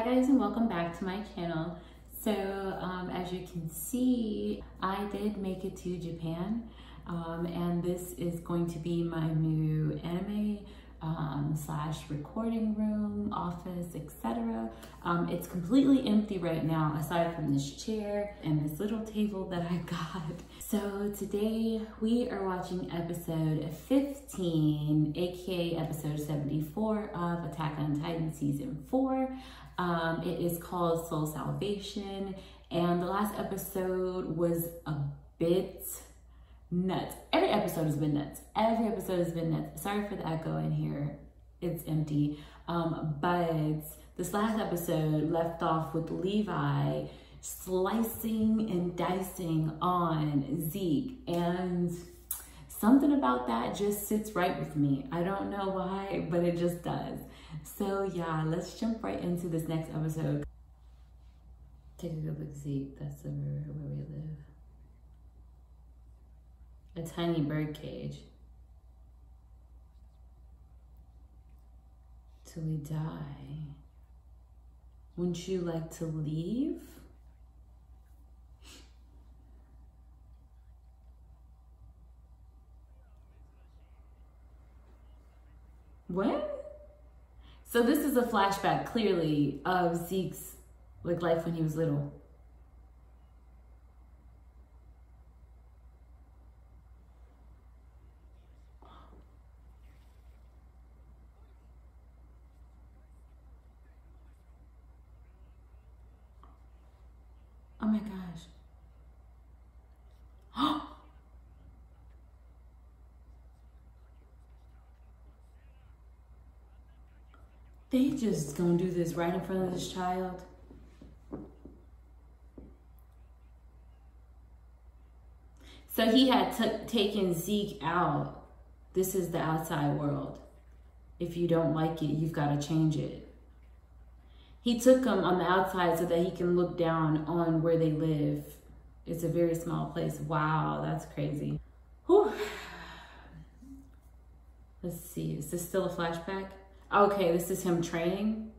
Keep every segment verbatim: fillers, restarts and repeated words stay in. Hi guys, and welcome back to my channel. So um, as you can see, I did make it to Japan, um, and this is going to be my new anime um, slash recording room, office, et cetera. Um, it's completely empty right now, aside from this chair and this little table that I got. So today we are watching episode fifteen, aka episode seventy-four of Attack on Titan season four. Um, it is called Soul Salvation, and the last episode was a bit nuts. Every episode has been nuts. Every episode has been nuts. Sorry for the echo in here. It's empty. Um, but this last episode left off with Levi slicing and dicing on Zeke, and something about that just sits right with me. I don't know why, but it just does. So yeah, let's jump right into this next episode. Take a good look, Zeke. That's the river where we live. A tiny bird cage. Till we die. Wouldn't you like to leave? What? So this is a flashback, clearly, of Zeke's like life when he was little. Oh my gosh. They just gonna do this right in front of this child. So he had taken Zeke out. This is the outside world. If you don't like it, you've got to change it. He took him on the outside so that he can look down on where they live. It's a very small place. Wow, that's crazy. Whew. Let's see, is this still a flashback? Okay, this is him training.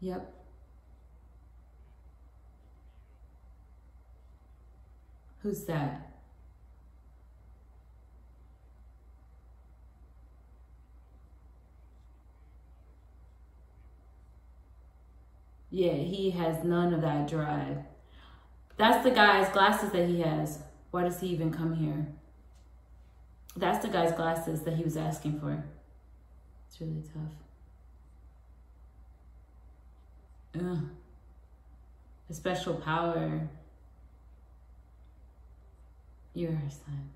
Yep. Who's that? Yeah, he has none of that drive. That's the guy's glasses that he has. Why does he even come here? That's the guy's glasses that he was asking for. It's really tough. Ugh. A special power. You're her son.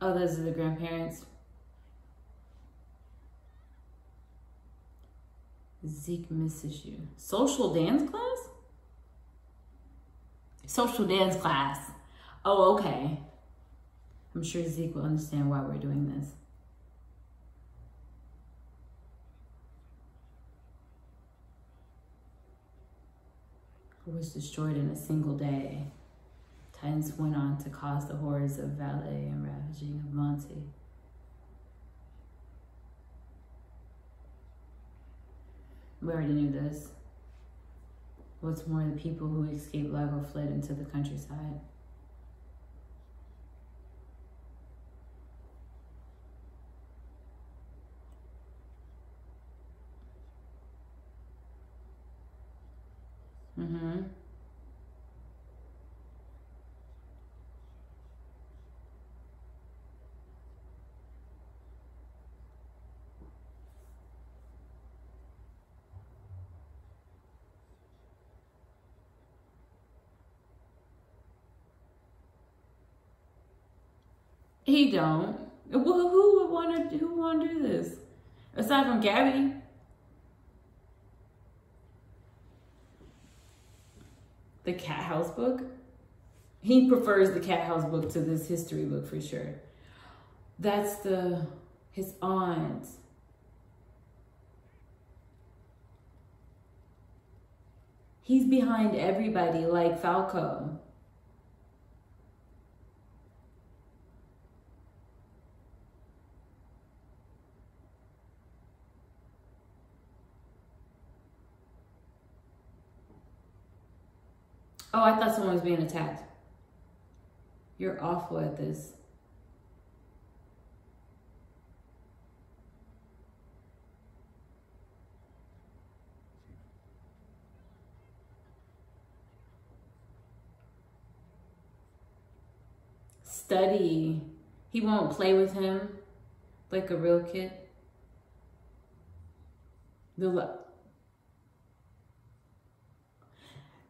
Oh, those are the grandparents. Zeke misses you. Social dance class? Social dance class. Oh, okay. I'm sure Zeke will understand why we're doing this. Who was destroyed in a single day. Titans went on to cause the horrors of Valais and ravaging of Monty. We already knew this. What's more, the people who escaped Lago fled into the countryside. Mm-hmm. He don't. Well, who would want to? Who want to do this? Aside from Gabby. The cat house book. He prefers the cat house book to this history book for sure. That's the his aunt. He's behind everybody, like Falco. Oh, I thought someone was being attacked. You're awful at this. Study. He won't play with him like a real kid. The love.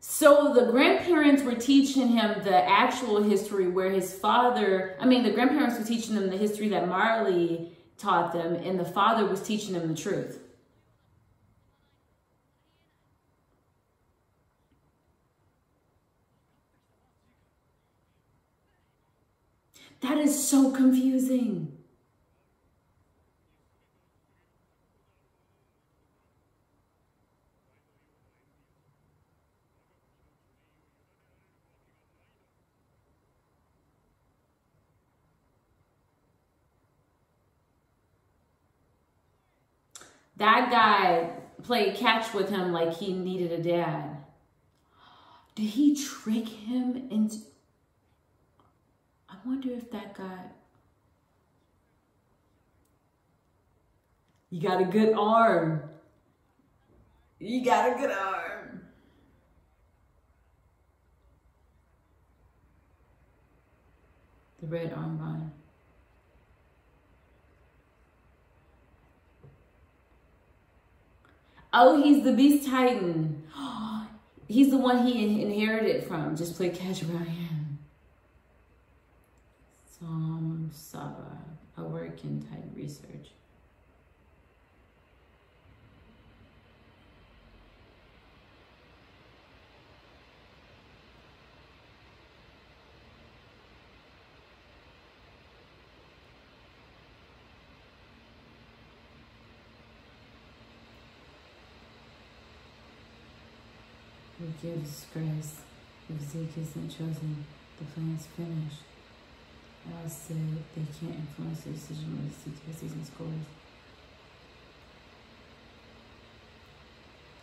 So the grandparents were teaching him the actual history where his father, I mean, the grandparents were teaching them the history that Marley taught them, and the father was teaching them the truth. That is so confusing. That guy played catch with him like he needed a dad. Did he trick him into... I wonder if that guy... You got a good arm. You got a good arm. The red armband. Oh, he's the Beast Titan. Oh, he's the one he inherited from. Just play catch around him. Soul Salvation, a work in Titan research. Give disgrace. If Zeke isn't chosen, the plan's finished. I said they can't influence the decision with Zeke because he's in school.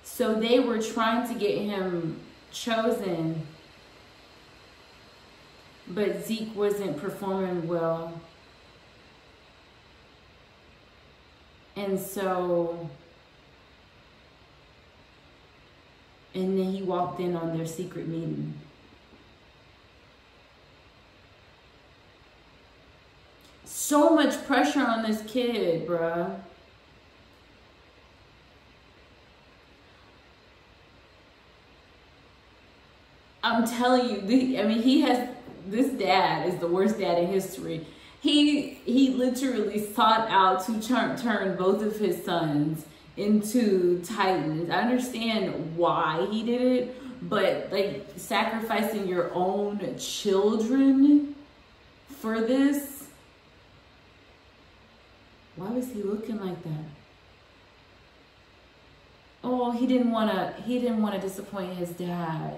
So they were trying to get him chosen, but Zeke wasn't performing well. And so... And then he walked in on their secret meeting. So much pressure on this kid, bruh. I'm telling you, I mean, he has, this dad is the worst dad in history. He, he literally sought out to turn both of his sons into Titans. I understand why he did it, but like sacrificing your own children for this? Why was he looking like that? Oh, he didn't want to he didn't want to disappoint his dad.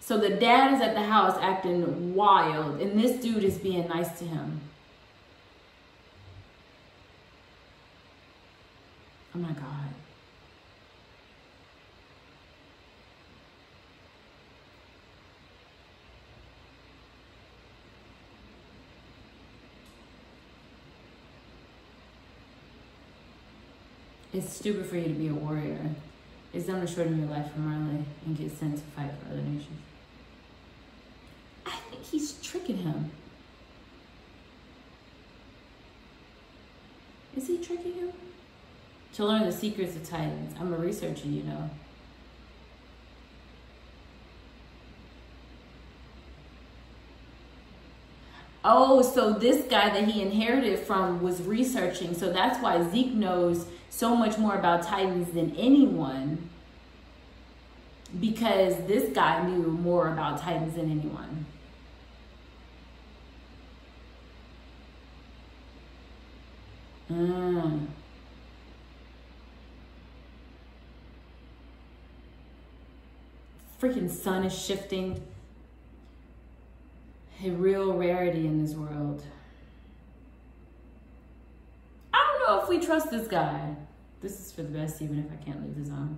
So the dad is at the house acting wild, and this dude is being nice to him. Oh my God. It's stupid for you to be a warrior. It's dumb to shorten your life from Marley and get sent to fight for other nations. He's tricking him. Is he tricking him? To learn the secrets of Titans. I'm a researcher, you know. Oh, so this guy that he inherited from was researching. So that's why Zeke knows so much more about Titans than anyone. Because this guy knew more about Titans than anyone. Mm. Freaking sun is shifting. A real rarity in this world. really trust this guy. This is for the best, even if I can't leave the zone.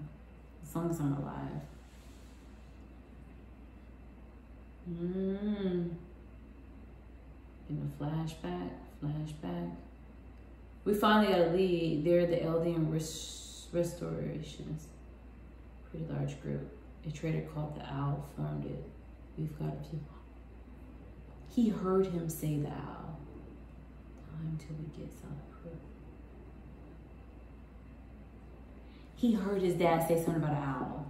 As long as I'm alive. Mmm. Give a flashback, flashback. We finally got a lead. They're the Eldian rest restorationists. Pretty large group. A trader called the Owl formed it. We've got a few. He heard him say the Owl. Time till we get some proof. He heard his dad say something about an owl.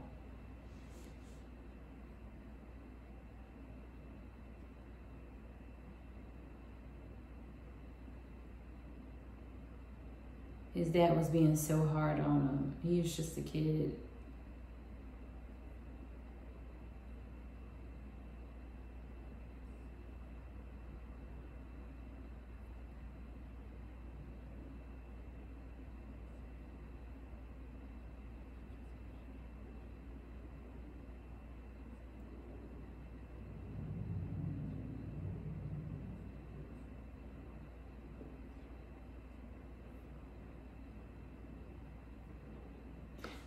His dad was being so hard on him. He was just a kid.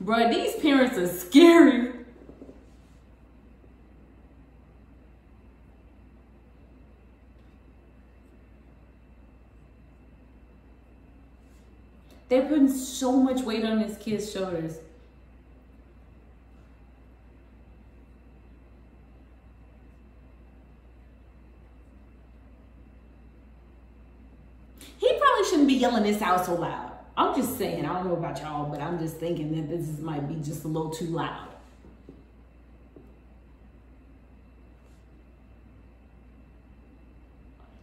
Bruh, these parents are scary. They're putting so much weight on this kid's shoulders. He probably shouldn't be yelling this out so loud. I'm just saying, I don't know about y'all, but I'm just thinking that this is, might be just a little too loud.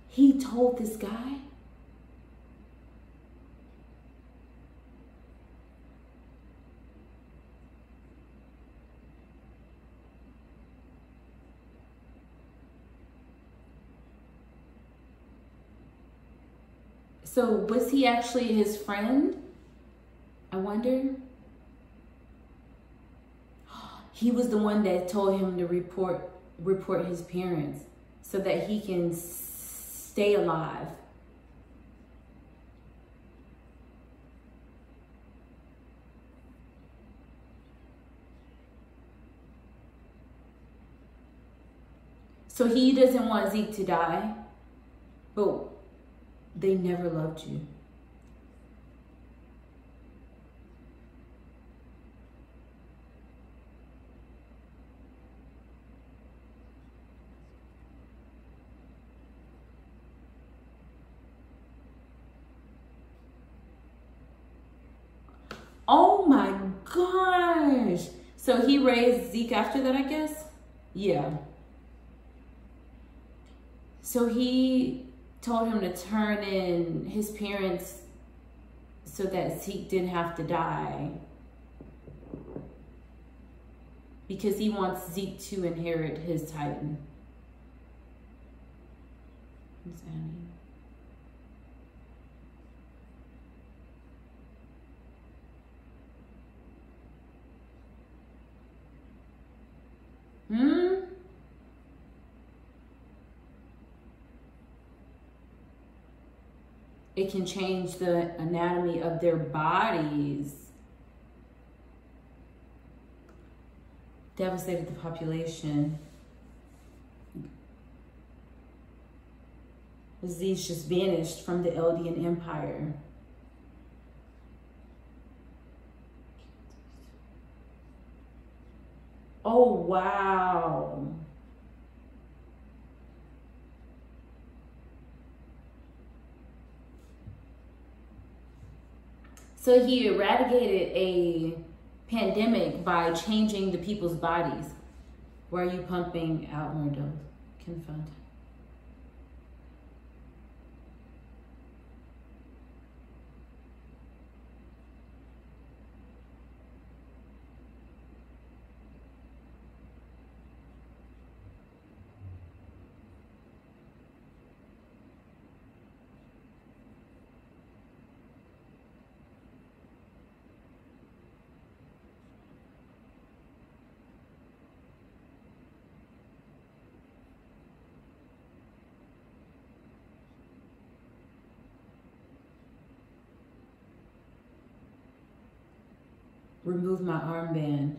He told this guy? So was he actually his friend? I wonder. He was the one that told him to report report his parents so that he can stay alive. So he doesn't want Zeke to die, but they never loved you. Oh my gosh. So he raised Zeke after that, I guess? Yeah. So he told him to turn in his parents so that Zeke didn't have to die, because he wants Zeke to inherit his Titan. Hmm? It can change the anatomy of their bodies. Devastated the population. Disease just vanished from the Eldian Empire. Oh, wow. So he eradicated a pandemic by changing the people's bodies. Why are you pumping out more dope? Confound. removed my armband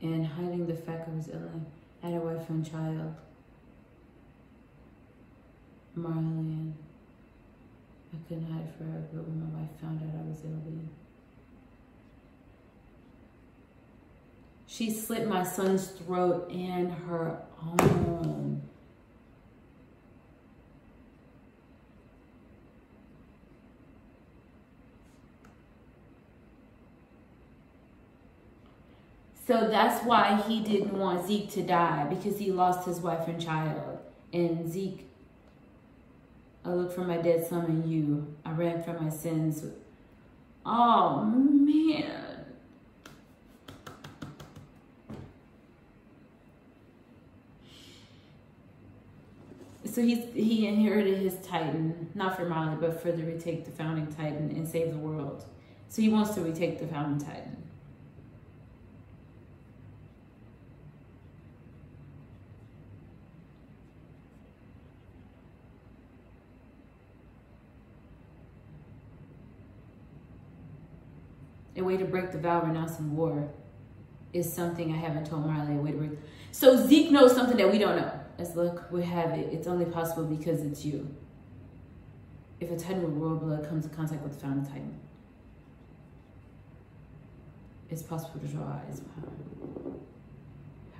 and hiding the fact I was ill, I had a wife and child. Marley, I couldn't hide forever, but when my wife found out I was Eldian, she slit my son's throat and her own. So that's why he didn't want Zeke to die, because he lost his wife and child. And Zeke, I looked for my dead son in you. I ran from my sins. Oh, man. So he, he inherited his Titan, not for Marley, but for the retake the founding Titan and save the world. So he wants to retake the founding Titan. A way to break the vow, renouncing war, is something I haven't told Marley. A way to break. So Zeke knows something that we don't know. As luck would have it, it's only possible because it's you. If a Titan with royal blood comes in contact with the founding Titan, it's possible to draw out its power.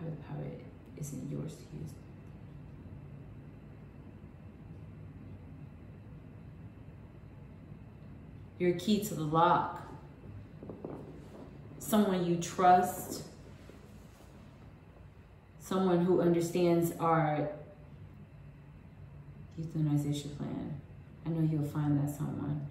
How the power isn't yours to use. Your key to the lock. Someone you trust, someone who understands our euthanization plan. I know you'll find that someone.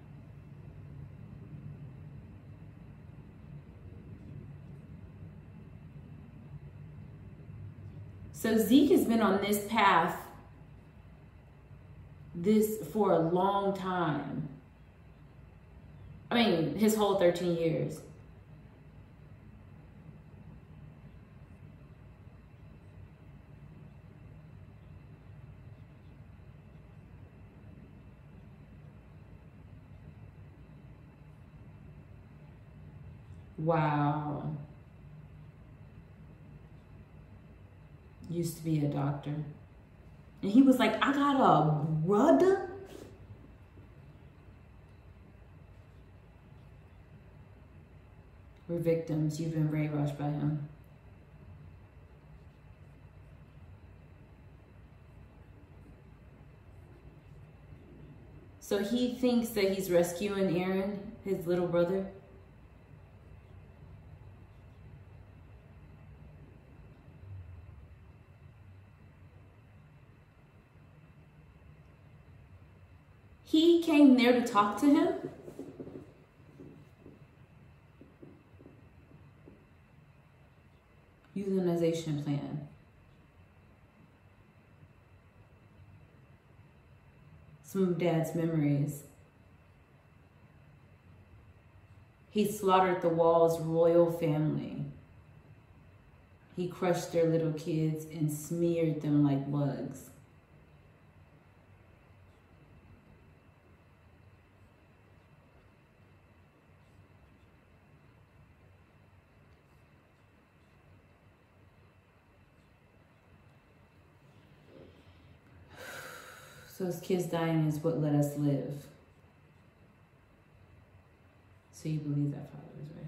So Zeke has been on this path this for a long time. I mean, his whole thirteen years. Wow. Used to be a doctor. And he was like, I got a brother. We're victims. You've been brainwashed by him. So he thinks that he's rescuing Eren, his little brother. He came there to talk to him. Euthanization plan. Some of Dad's memories. He slaughtered the Wall's royal family. He crushed their little kids and smeared them like bugs. Those kids dying is what let us live. So you believe that Father was right?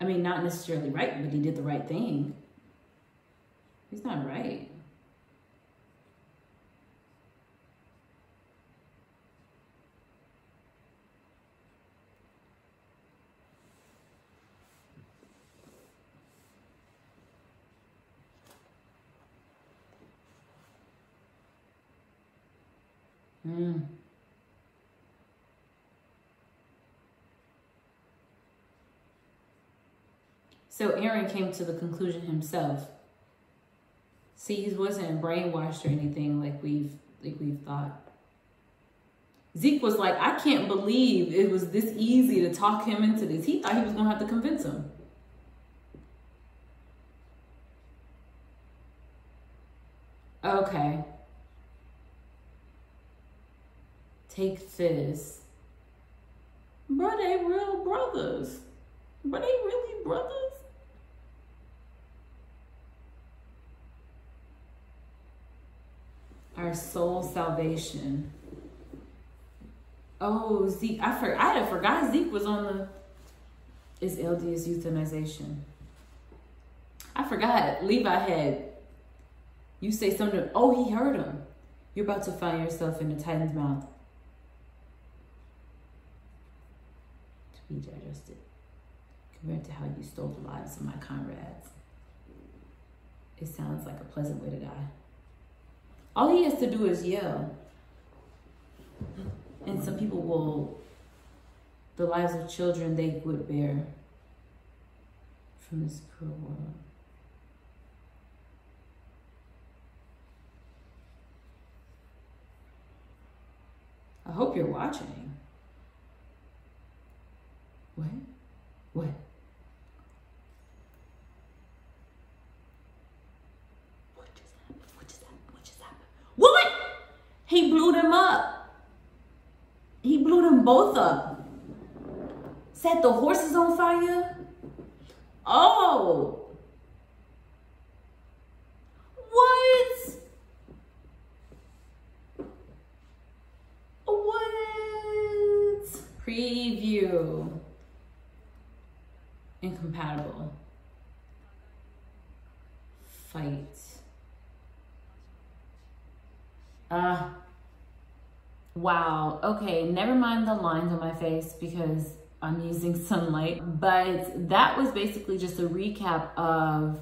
I mean, not necessarily right, but he did the right thing. He's not right. Mm. So Eren came to the conclusion himself. See, he wasn't brainwashed or anything like we've like we've thought. Zeke was like, I can't believe it was this easy to talk him into this. He thought he was gonna have to convince him. Okay. Take this. Bro, they real brothers. Were they really brothers? Our soul salvation. Oh, Zeke. I forgot. I had forgot Zeke was on the. Is Eldian's euthanization? I forgot. Levi had. You say something. Oh, he heard him. You're about to find yourself in the Titan's mouth. To be digested. Compared to how you stole the lives of my comrades. It sounds like a pleasant way to die. All he has to do is yell. And some people will, the lives of children they would bear from this cruel world. I hope you're watching. What? What? What just happened? What just happened? What just happened? What? He blew them up. He blew them both up. Set the horses on fire. Oh. What? What? Preview. Incompatible. Fight. Ah. Uh, wow. Okay, never mind the lines on my face because I'm using sunlight. But that was basically just a recap of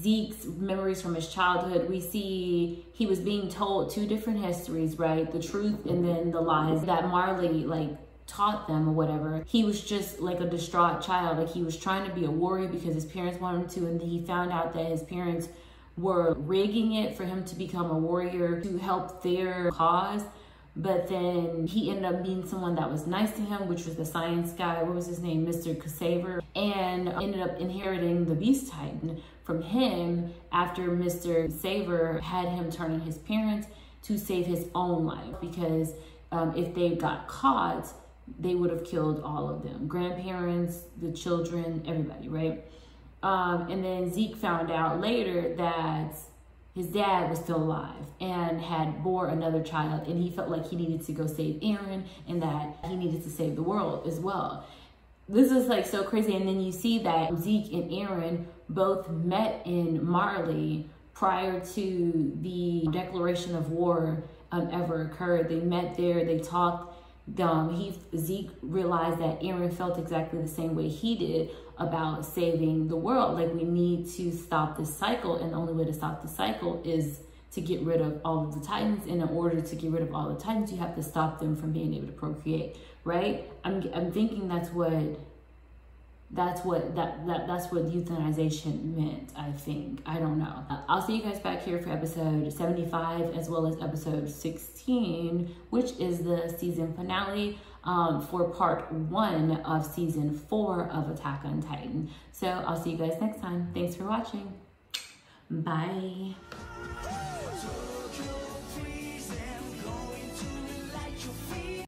Zeke's memories from his childhood. We see he was being told two different histories, right? The truth and then the lies that Marley, like, taught them or whatever. He was just like a distraught child. Like, he was trying to be a warrior because his parents wanted him to, and then he found out that his parents were rigging it for him to become a warrior to help their cause. But then he ended up being someone that was nice to him, which was the science guy. What was his name? Mister Ksaver. And ended up inheriting the Beast Titan from him after Mister Ksaver had him turn on his parents to save his own life, because um, if they got caught, they would have killed all of them. Grandparents, the children, everybody, right? Um, and then Zeke found out later that his dad was still alive and had bore another child, and he felt like he needed to go save Eren and that he needed to save the world as well. This is like so crazy. And then you see that Zeke and Eren both met in Marley prior to the declaration of war um, ever occurred. They met there, they talked. Um, he, Zeke realized that Eren felt exactly the same way he did about saving the world. Like, we need to stop this cycle, and the only way to stop the cycle is to get rid of all of the Titans. And in order to get rid of all the Titans, you have to stop them from being able to procreate, right? I'm, I'm thinking that's what that's what that, that that's what euthanization meant. I think I don't know. I'll see you guys back here for episode seventy-five as well as episode sixteen, which is the season finale um for part one of season four of Attack on Titan. So I'll see you guys next time. Thanks for watching. Bye.